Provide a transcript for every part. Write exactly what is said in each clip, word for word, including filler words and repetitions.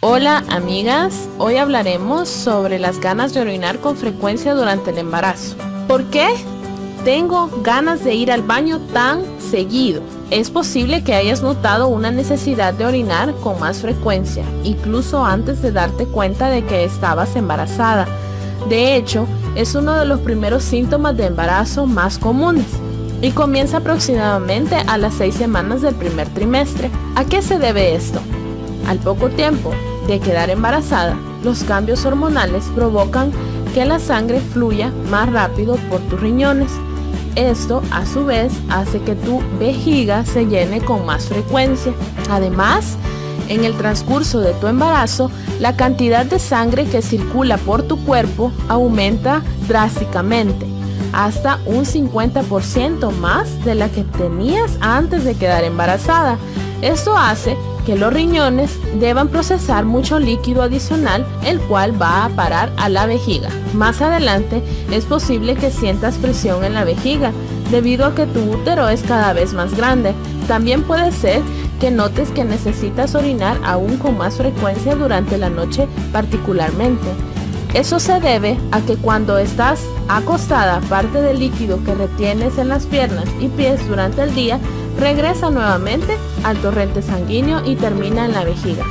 Hola amigas, hoy hablaremos sobre las ganas de orinar con frecuencia durante el embarazo. ¿Por qué tengo ganas de ir al baño tan seguido? Es posible que hayas notado una necesidad de orinar con más frecuencia, incluso antes de darte cuenta de que estabas embarazada. De hecho, es uno de los primeros síntomas de embarazo más comunes y comienza aproximadamente a las seis semanas del primer trimestre. ¿A qué se debe esto? Al poco tiempo de quedar embarazada, los cambios hormonales provocan que la sangre fluya más rápido por tus riñones. Esto, a su vez, hace que tu vejiga se llene con más frecuencia. Además, en el transcurso de tu embarazo, la cantidad de sangre que circula por tu cuerpo aumenta drásticamente, hasta un cincuenta por ciento más de la que tenías antes de quedar embarazada. Esto hace que los riñones deban procesar mucho líquido adicional, el cual va a parar a la vejiga. Más adelante es posible que sientas presión en la vejiga debido a que tu útero es cada vez más grande. También puede ser que notes que necesitas orinar aún con más frecuencia durante la noche particularmente. Eso se debe a que cuando estás acostada, parte del líquido que retienes en las piernas y pies durante el día regresa nuevamente al torrente sanguíneo y termina en la vejiga.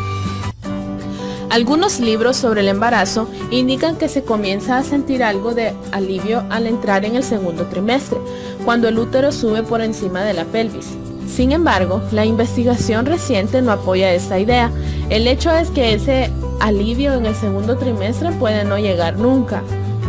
Algunos libros sobre el embarazo indican que se comienza a sentir algo de alivio al entrar en el segundo trimestre, cuando el útero sube por encima de la pelvis. Sin embargo, la investigación reciente no apoya esta idea. El hecho es que ese alivio en el segundo trimestre puede no llegar nunca.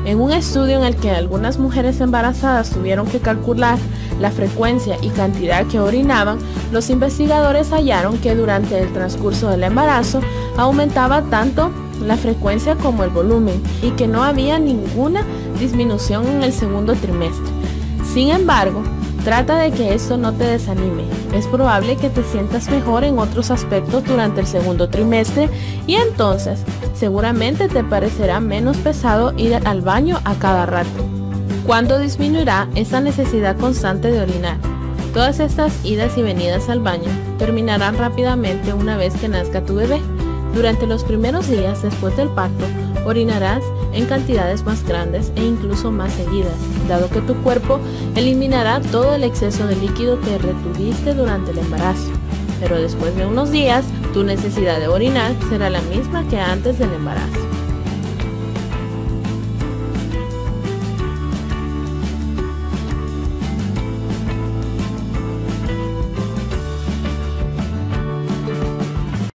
En un estudio en el que algunas mujeres embarazadas tuvieron que calcular la frecuencia y cantidad que orinaban, los investigadores hallaron que durante el transcurso del embarazo aumentaba tanto la frecuencia como el volumen y que no había ninguna disminución en el segundo trimestre. Sin embargo, trata de que esto no te desanime. Es probable que te sientas mejor en otros aspectos durante el segundo trimestre y entonces seguramente te parecerá menos pesado ir al baño a cada rato. ¿Cuándo disminuirá esta necesidad constante de orinar? Todas estas idas y venidas al baño terminarán rápidamente una vez que nazca tu bebé. Durante los primeros días después del parto, orinarás en cantidades más grandes e incluso más seguidas, dado que tu cuerpo eliminará todo el exceso de líquido que retuviste durante el embarazo. Pero después de unos días, tu necesidad de orinar será la misma que antes del embarazo.